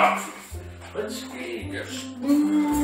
coffee. Let's eat this.